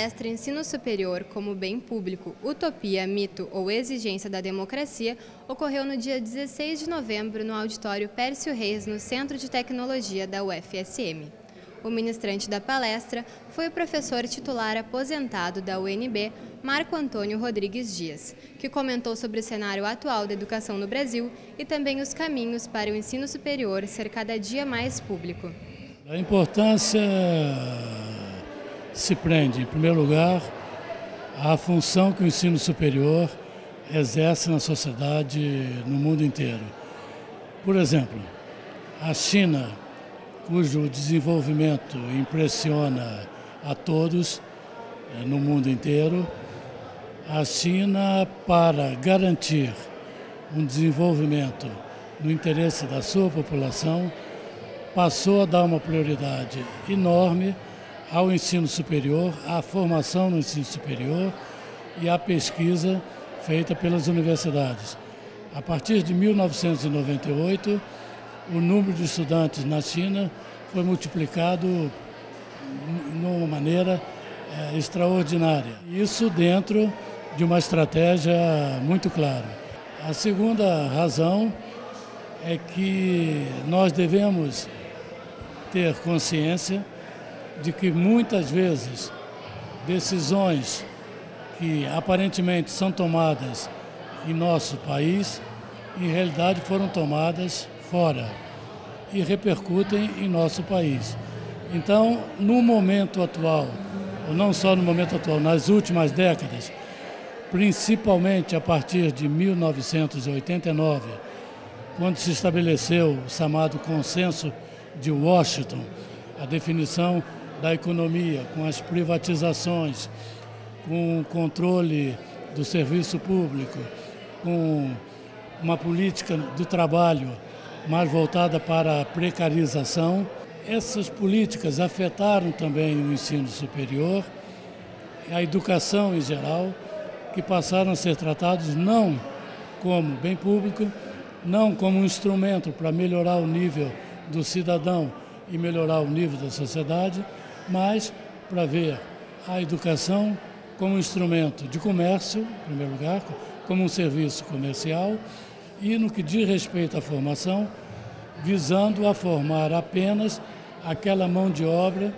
palestra Ensino Superior como Bem Público, Utopia, Mito ou Exigência da Democracia ocorreu no dia 16 de novembro no auditório Pércio Reis, no Centro de Tecnologia da UFSM. O ministrante da palestra foi o professor titular aposentado da UNB, Marco Antônio Rodrigues Dias, que comentou sobre o cenário atual da educação no Brasil e também os caminhos para o ensino superior ser cada dia mais público. A importância se prende, em primeiro lugar, à função que o ensino superior exerce na sociedade no mundo inteiro. Por exemplo, a China, cujo desenvolvimento impressiona a todos no mundo inteiro, a China, para garantir um desenvolvimento no interesse da sua população, passou a dar uma prioridade enorme ao ensino superior, à formação no ensino superior e à pesquisa feita pelas universidades. A partir de 1998, o número de estudantes na China foi multiplicado de uma maneira extraordinária. Isso dentro de uma estratégia muito clara. A segunda razão é que nós devemos ter consciência de que muitas vezes decisões que aparentemente são tomadas em nosso país, em realidade foram tomadas fora e repercutem em nosso país. Então, no momento atual, ou não só no momento atual, nas últimas décadas, principalmente a partir de 1989, quando se estabeleceu o chamado Consenso de Washington, a definição da economia, com as privatizações, com o controle do serviço público, com uma política do trabalho mais voltada para a precarização. Essas políticas afetaram também o ensino superior, a educação em geral, que passaram a ser tratados não como bem público, não como um instrumento para melhorar o nível do cidadão e melhorar o nível da sociedade, mas para ver a educação como um instrumento de comércio, em primeiro lugar, como um serviço comercial, e no que diz respeito à formação, visando a formar apenas aquela mão de obra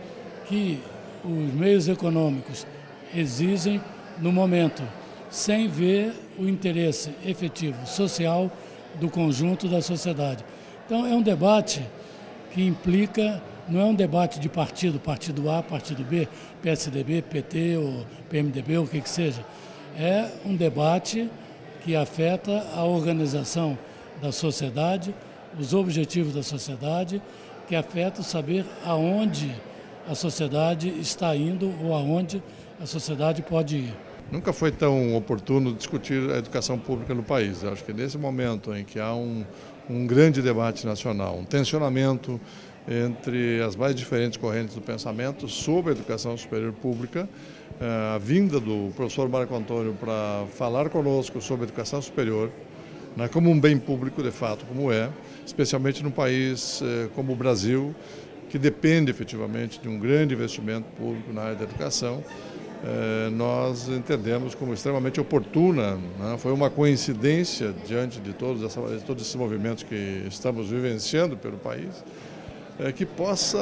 que os meios econômicos exigem no momento, sem ver o interesse efetivo social do conjunto da sociedade. Então é um debate que implica, não é um debate de partido, partido A, partido B, PSDB, PT ou PMDB, ou o que que seja. É um debate que afeta a organização da sociedade, os objetivos da sociedade, que afeta saber aonde a sociedade está indo ou aonde a sociedade pode ir. Nunca foi tão oportuno discutir a educação pública no país. Eu acho que nesse momento em que há um grande debate nacional, um tensionamento entre as mais diferentes correntes do pensamento sobre a educação superior pública, a vinda do professor Marco Antônio para falar conosco sobre a educação superior, né, como um bem público de fato, como é, especialmente num país como o Brasil, que depende efetivamente de um grande investimento público na área da educação, nós entendemos como extremamente oportuna, né? Foi uma coincidência diante de todos esses movimentos que estamos vivenciando pelo país, que possa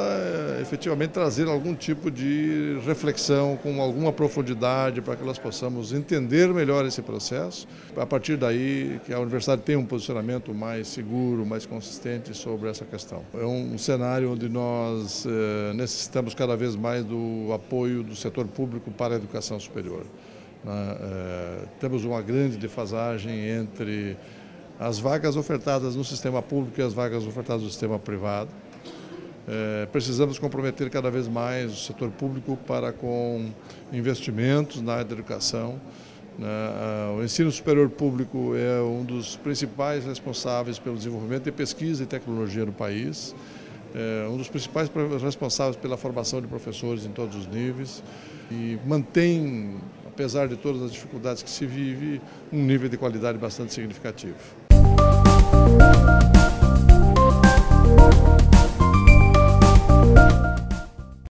efetivamente trazer algum tipo de reflexão com alguma profundidade para que nós possamos entender melhor esse processo. A partir daí, que a universidade tenha um posicionamento mais seguro, mais consistente sobre essa questão. É um cenário onde nós necessitamos cada vez mais do apoio do setor público para a educação superior. Temos uma grande defasagem entre as vagas ofertadas no sistema público e as vagas ofertadas no sistema privado. Precisamos comprometer cada vez mais o setor público para com investimentos na área da educação. O ensino superior público é um dos principais responsáveis pelo desenvolvimento de pesquisa e tecnologia no país, um dos principais responsáveis pela formação de professores em todos os níveis e mantém, apesar de todas as dificuldades que se vive, um nível de qualidade bastante significativo.